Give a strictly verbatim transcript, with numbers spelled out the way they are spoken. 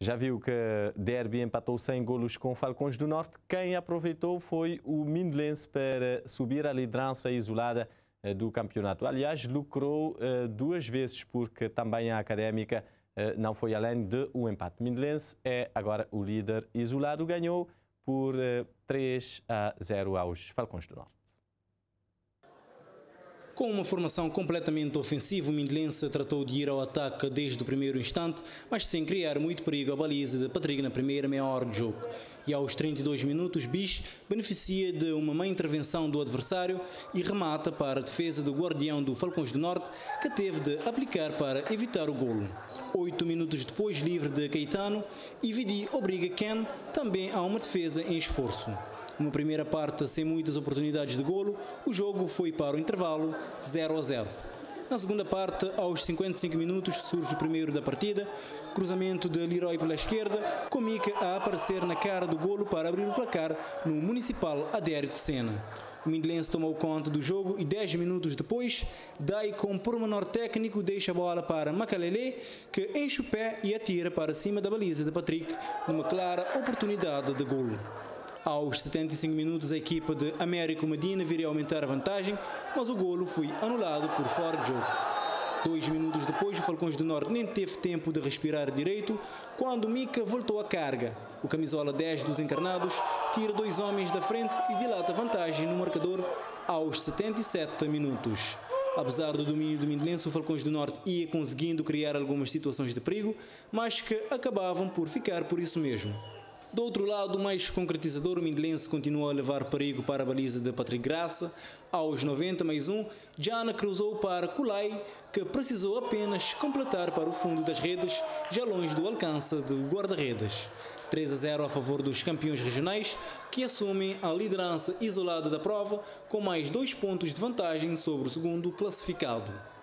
Já viu que Derby empatou sem golos com Falcões do Norte. Quem aproveitou foi o Mindelense para subir a liderança isolada do campeonato. Aliás, lucrou uh, duas vezes, porque também a Académica uh, não foi além de um empate. Mindelense é agora o líder isolado, ganhou por uh, três a zero aos Falcões do Norte. Com uma formação completamente ofensiva, o Mindelense tratou de ir ao ataque desde o primeiro instante, mas sem criar muito perigo à baliza de Patrigna na primeira meia hora de jogo. E aos trinta e dois minutos, Bis beneficia de uma má intervenção do adversário e remata para a defesa do guardião do Falcões do Norte, que teve de aplicar para evitar o golo. Oito minutos depois, livre de Caetano, Ividi obriga Ken também a uma defesa em esforço. Uma primeira parte sem muitas oportunidades de golo, o jogo foi para o intervalo zero a zero. Na segunda parte, aos cinquenta e cinco minutos, surge o primeiro da partida, cruzamento de Leroy pela esquerda, com Mica a aparecer na cara do golo para abrir o placar no Municipal Adérito Sena. O Mindelense tomou conta do jogo e dez minutos depois, Dai com pormenor técnico deixa a bola para Macalele, que enche o pé e atira para cima da baliza de Patrick, numa clara oportunidade de golo. Aos setenta e cinco minutos, a equipa de Américo Medina viria a aumentar a vantagem, mas o golo foi anulado por fora de jogo. Dois minutos depois, o Falcões do Norte nem teve tempo de respirar direito, quando Mica voltou à carga. O camisola dez dos encarnados tira dois homens da frente e dilata a vantagem no marcador aos setenta e sete minutos. Apesar do domínio do Mindelense, o Falcões do Norte ia conseguindo criar algumas situações de perigo, mas que acabavam por ficar por isso mesmo. Do outro lado, mais concretizador, o Mindelense continuou a levar perigo para a baliza de Patrick Graça. Aos noventa mais um, Jana cruzou para Kulai, que precisou apenas completar para o fundo das redes, já longe do alcance do guarda-redes. três a zero a favor dos campeões regionais, que assumem a liderança isolada da prova, com mais dois pontos de vantagem sobre o segundo classificado.